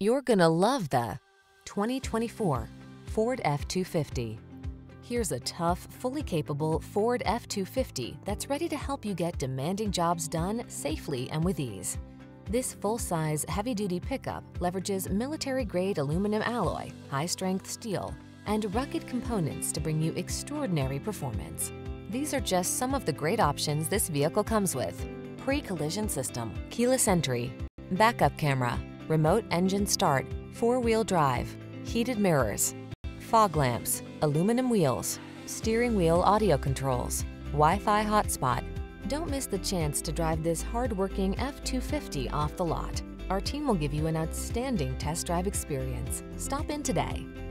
You're gonna love the 2024 Ford F-250. Here's a tough, fully capable Ford F-250 that's ready to help you get demanding jobs done safely and with ease. This full-size, heavy-duty pickup leverages military-grade aluminum alloy, high-strength steel, and rugged components to bring you extraordinary performance. These are just some of the great options this vehicle comes with: pre-collision system, keyless entry, backup camera, remote engine start, four-wheel drive, heated mirrors, fog lamps, aluminum wheels, steering wheel audio controls, Wi-Fi hotspot. Don't miss the chance to drive this hard-working F-250 off the lot. Our team will give you an outstanding test drive experience. Stop in today.